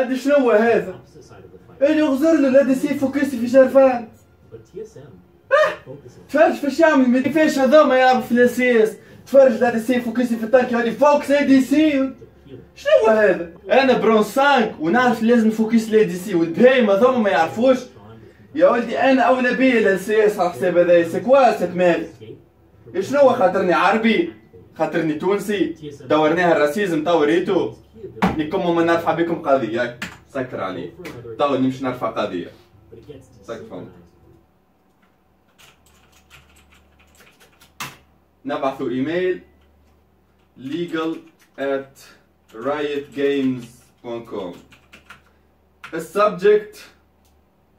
هذا شنو هذا؟ اللي غزر له هذا سيف وكرسي في جرفان. تفرج فاش يعمل ما كيفاش هذا ما يعرف في الاساس. تفرج هذا سيف وكرسي في التانك هذه فوكس اي دي سي. شنو هذا؟ انا برون 5 ونعرف لازم فوكس الاي دي سي والبهايم هذوما ما يعرفوش. يا ولدي انا اولى بيا الاساس على حساب هذايا سكوا سيت مالي. شنو خاطرني عربي؟ خاطرني تونسي؟ دورناها الراسيزم تو ريتو. نكمو ما نرفع بكم قضيه ياك سكر عليه. تو نمشي نرفع قضيه. سكر فهمت. نبعثوا ايميل legal@riotgames.com السبجكت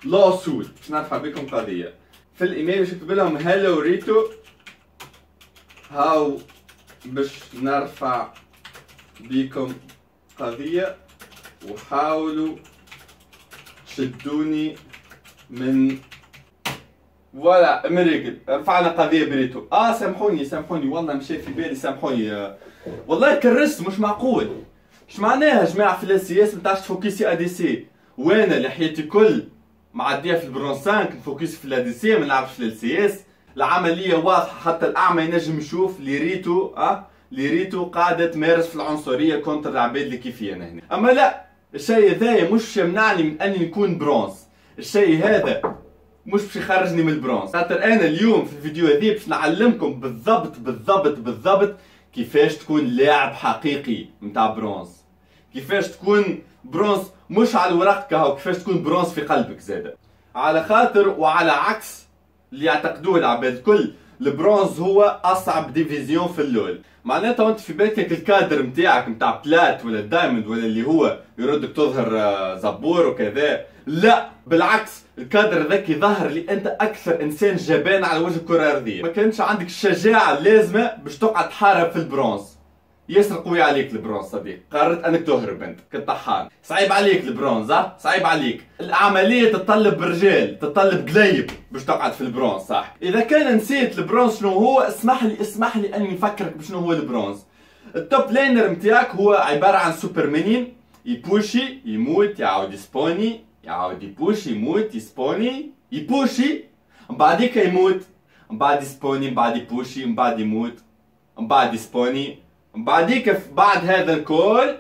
lawsuit باش نرفع بكم قضيه. في الايميل باش نكتب لهم هالو ريتو هاو باش نرفع بكم قضيه وحاولوا تشدوني من فوالا امريكل. رفعنا قضيه بريتو. سامحوني سامحوني والله مشى في بالي سامحوني والله كرست مش معقول. اش معناها يا جماعه في السياسه ما تعرفش تفوكسي ادي سي؟ وانا اللي حياتي كل معديه في البرون 5 نفوكسي في الادي سي ما نعرفش في السياسه. العمليه واضحه حتى الاعمى ينجم يشوف لي ريتو لي ريتو قاعده تمارس في العنصريه كونتر العباد اللي كيفي انا هنا. اما لا الشيء هذايا مش يمنعني من اني نكون برونز. الشيء هذا مش باش يخرجني من البرونز. خاطر انا اليوم في الفيديو هذي باش نعلمكم بالضبط بالضبط بالضبط كيفاش تكون لاعب حقيقي متاع برونز. كيفاش تكون برونز مش على الورق كهو، كيفاش تكون برونز في قلبك زاده. على خاطر وعلى عكس اللي يعتقدوه العباد الكل، البرونز هو اصعب ديفيزيون في اللول. معناتها وانت في بالك الكادر متاعك متاع بلات ولا دايموند ولا اللي هو يردك تظهر زبور وكذا، لا بالعكس الكادر ذاك يظهر لي انت اكثر انسان جبان على وجه الكره الارضيه. ما كانش عندك الشجاعه اللازمه باش تقعد تحارب في البرونز. ياسر قوي عليك البرونز صديق، قررت انك تهرب انت كالطحان. صعيب عليك البرونز صعيب عليك. العمليه تتطلب رجال، تتطلب قليب باش تقعد في البرونز صح. اذا كان نسيت البرونز شنو هو، اسمح لي اني نفكرك بشنو هو البرونز. التوب لينر نتاعك هو عباره عن سوبرمانين، يبوشي يموت يعاود يسبوني يعاود يبوشي يموت يسبوني يبوشي من بعديك يموت من بعد يسبوني من بعد يبوشي من بعد يموت من بعد يسبوني من بعديك بعد هذا الكل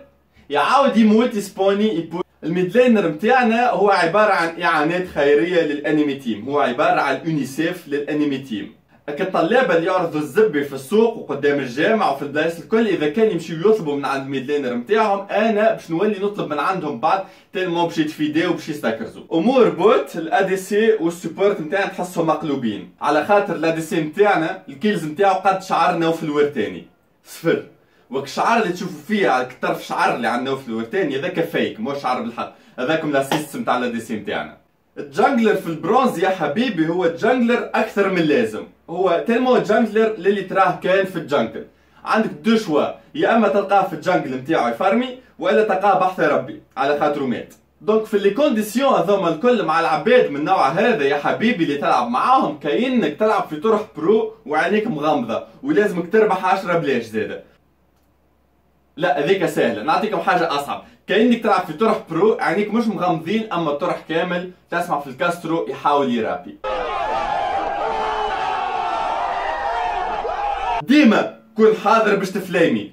يعاود يموت يسبوني يبوشي. الميدلينر نتاعنا هو عباره عن اعانات خيريه للانمي تيم، هو عباره عن يونيسيف للانمي تيم. الطلابه اللي يعرضوا الزبي في السوق وقدام الجامع وفي البلايص الكل اذا كان يمشيو يطلبوا من عند الميدلينر نتاعهم، انا باش نولي نطلب من عندهم بعد تالمون باش يتفيداو باش يستكرزوا. امور بوت الادي سي والسبورت نتاعنا تحسهم مقلوبين، على خاطر الادي سي نتاعنا الكيلز نتاعو قد شعرنا وفي الورتاني صفر. والشعر اللي تشوفوا فيه على الطرف شعر اللي عندنا في الورتاني هذاك فيك مو شعر بالحق، هذاكم لاسيست نتاع الادي سي نتاعنا. الجانجلر في البرونز يا حبيبي هو جانجلر اكثر من لازم، هو تلمو جانجلر للي تراه كاين في الجانجل. عندك دو شوا، يا اما تلقاه في الجانجل نتاعو يفارمي والا تلقاه بحث ربي على خاطرو مات. دونك في لي كونديسيون هذوما الكل مع العباد من النوع هذا يا حبيبي اللي تلعب معاهم كاينك تلعب في طرح برو وعينيك مغمضه ولازمك تربح 10 بلاش زاده. لا هذيك سهله، نعطيكم حاجه اصعب. كأنك تلعب في طرح برو عينيك مش مغمضين اما الطرح كامل تسمع في الكاسترو يحاول يرابي. ديما كن حاضر باش تفلامي،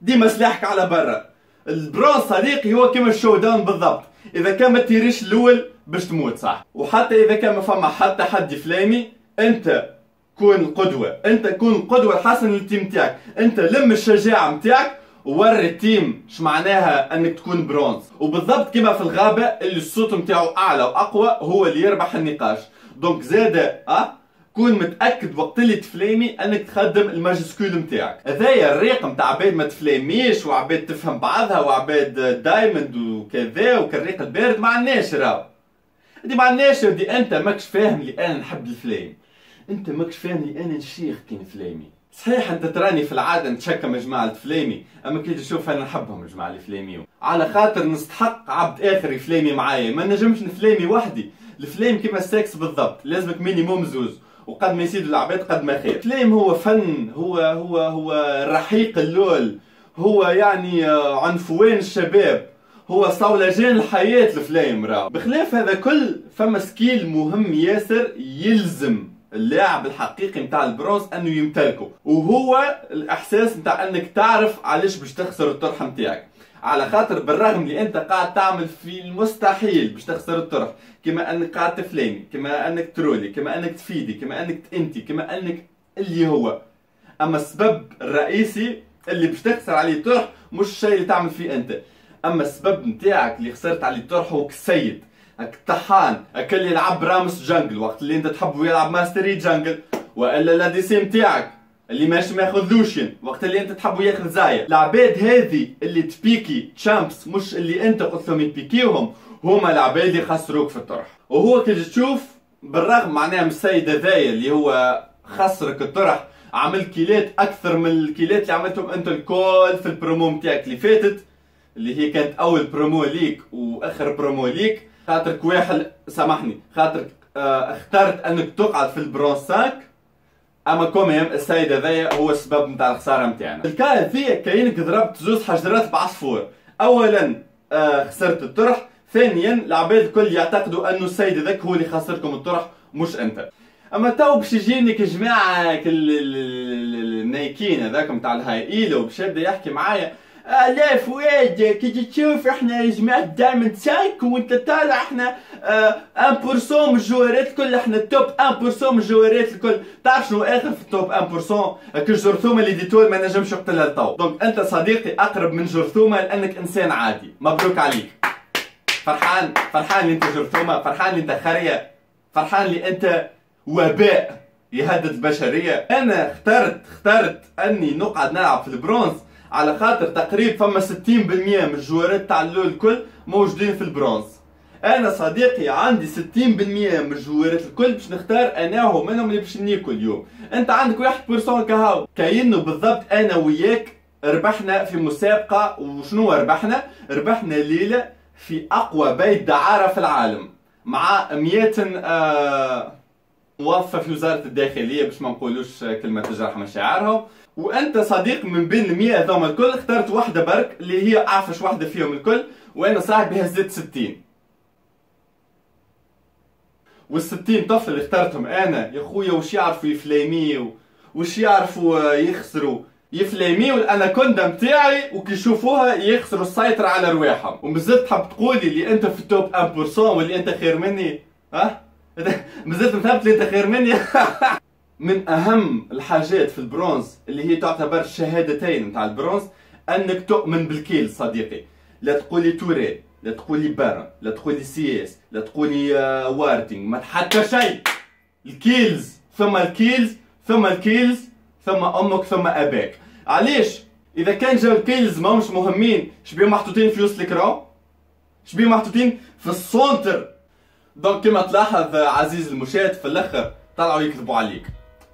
ديما سلاحك على برا. البرونز صديقي هو كيما الشو داون بالضبط، اذا كان ما تيريش الاول باش تموت صح. وحتى اذا كان ما فما حتى حد يفلامي، انت كون القدوه، انت كون القدوه الحسن للتيم نتاعك. انت لم الشجاعه نتاعك ووري التيم اش معناها انك تكون برونز. وبالضبط كما في الغابه اللي الصوت نتاعو اعلى واقوى هو اللي يربح النقاش. دونك زاده كون متاكد وقت اللي تفلامي انك تخدم الماجسكول نتاعك. هذايا الريق نتاع عباد ما تفلاميش وعباد تفهم بعضها وعباد دايموند وكذا وكالريق البارد. ما عندناش راهو دي، ما عندناش دي. انت ماكش فاهم لي انا نحب الفلام، انت ماكش فاهم لي انا نشيخ كي نفلامي. صحيح انت تراني في العاده نتشكم جماعه فلامي، اما كي تشوف انا نحبهم جماعه الفلاميو على خاطر نستحق عبد اخر يفلامي معايا. ما نجمش نفلامي وحدي. الفلام كيما السكس بالضبط، لازمك مينيموم زوز وقد ما يسيدوا العباد قد ما خير. الفلام هو فن، هو رحيق اللول، هو يعني عنفوان الشباب، هو صولجان الحياة الفلايم راه. بخلاف هذا كل فما سكيل مهم ياسر يلزم اللاعب الحقيقي متاع البرونز انه يمتلكه، وهو الاحساس متاع انك تعرف علاش باش تخسر الطرح متاعك، على خاطر بالرغم اللي انت قاعد تعمل في المستحيل باش تخسر الطرح، كما انك قاعد تفلاني، كما انك ترولي، كما انك تفيدي، كما انك تنتي، كما انك اللي هو. اما السبب الرئيسي اللي باش تخسر عليه الطرح مش الشيء اللي تعمل فيه انت، اما السبب نتاعك اللي خسرت عليه الطرح هو كسيد، هاك الطحان، هاك اللي يلعب رامس جانجل وقت اللي انت تحبه يلعب ماستري جانجل، والا لا دي سي نتاعك اللي ماشي ماخذ لوشن وقت اللي انت تحبه ياخذ زايا. العباد هذه اللي تبيكي تشامبس مش اللي انت قلت لهم يبيكيهم، هما العباد اللي خسروك في الطرح. وهو كي تشوف بالرغم معناها من السيد هذايا اللي هو خسرك الطرح عمل كيلات اكثر من الكيلات اللي عملتهم انت الكل في البرومو نتاعك اللي فاتت، اللي هي كانت اول برومو ليك واخر برومو ليك، خاطر كواحل سامحني خاطر اخترت انك تقعد في البرونز 5. اما كوميم السيد هذايا هو السبب نتاع الخساره نتاعنا. الكا هذيا كاينك ضربت زوز حجرات بعصفور، اولا خسرت الطرح، ثانيا العباد الكل يعتقدوا انه السيد هذاك هو اللي خسركم الطرح مش انت. اما تو باش يجيني كجماعه النايكين هذاك نتاع الهايلو باش يبدا يحكي معايا لا فؤاد كي تجي تشوف احنا جماعة دايموند 5 وانت طالع احنا 1% من الجوارات الكل، احنا التوب 1% من الجوارات الكل، تعرف شنو اخر في التوب 1% كالجرثومة اللي ديتول ما نجمش نقتلها لتو. دونك انت صديقي اقرب من جرثومة لانك انسان عادي، مبروك عليك. فرحان فرحان اللي انت جرثومة، فرحان اللي انت خرية، فرحان اللي انت وباء يهدد البشرية. انا اخترت اني نقعد نلعب في البرونز على خاطر تقريبا فما 60% من الجوارات تاع اللول الكل موجودين في البرونز. انا صديقي عندي 60% من الجوارات الكل باش نختار اناهم منهم اللي باش نيكل اليوم. انت عندك 1% كهو، كاينو بالضبط انا وياك ربحنا في مسابقه، وشنو ربحنا؟ ربحنا ليله في اقوى بيت دعاره في العالم مع 100 موظف في وزاره الداخليه باش ما نقولوش كلمه تجرح مشاعرهم. وانت صديق من بين المية هذوما الكل اخترت واحده برك اللي هي اعفش واحده فيهم الكل، وانا صاحبي هزيت 60، وال60 طفل اللي اخترتهم انا يا خويا واش يعرفوا يفليميو، واش يعرفوا يخسروا، يفليميو الاناكوندا نتاعي وكي يشوفوها يخسروا السيطره على رواحهم. ومازلت تحب تقولي اللي انت في التوب 1% واللي انت خير مني؟ ها مازلت مثبت اللي انت خير مني؟ من اهم الحاجات في البرونز اللي هي تعتبر الشهادتين نتاع البرونز انك تؤمن بالكيل صديقي. لا تقولي توري، لا تقولي بارن، لا تقولي سياس، لا تقولي واردينغ، ما حتى شيء. الكيلز ثم الكيلز ثم الكيلز ثم امك ثم اباك. علاش؟ اذا كان جاو الكيلز ماهمش مهمين شبيهم محطوطين في وسط الكرون، شبيهم محطوطين في السونتر. دونك كما تلاحظ عزيز المشاهد في الاخر طلعوا يكذبوا عليك.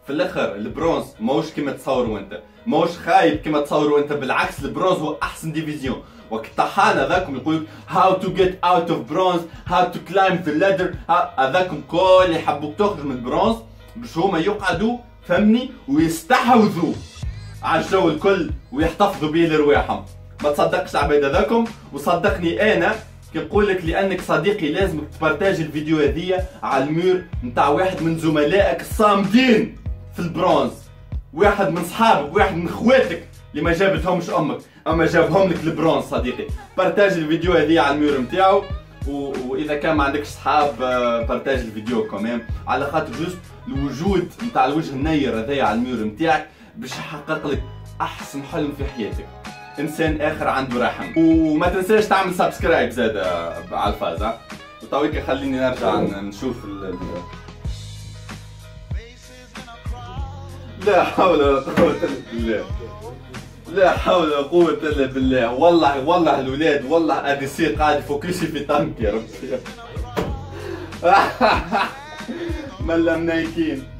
في الاخر البرونز ماهوش كيما تصوروا انت، ماهوش خايب كيما تصوروا انت، بالعكس البرونز هو احسن ديفيزيون. وقت الطحان هذاكم يقولك هاو تو جيت اوت اوف برونز، هاو تو كلايم ذا ليدر، هذاكم كل يحبوك تخرج من البرونز باش هما يقعدوا فهمني ويستحوذوا على الجو الكل ويحتفظوا به لرواحهم. ما تصدقش العباد هذاكم، وصدقني انا كي نقول لك لانك صديقي لازمك تبارتاجي الفيديو هذيا على المور نتاع واحد من زملائك الصامدين في البرونز، واحد من صحابك، واحد من خواتك اللي ما جابتهمش امك اما جابهم لك البرونز صديقي. بارتاج الفيديو هذه على الميور نتاعو، واذا كان ما عندكش صحاب بارتاج الفيديو كمان على خاطر جوست الوجود نتاع الوجه النير هذايا على الميور نتاعك باش يحقق لك احسن حلم في حياتك، انسان اخر عنده رحم. وما تنساش تعمل سبسكرايب زاد على الفاز. وتويك خليني نرجع نشوف لا حول ولا قوة إلا بالله، لا حول ولا قوة إلا بالله. والله والله الولاد والله أديسي قاعد يفوكسي في طنك يا ربي. ملم نايكين.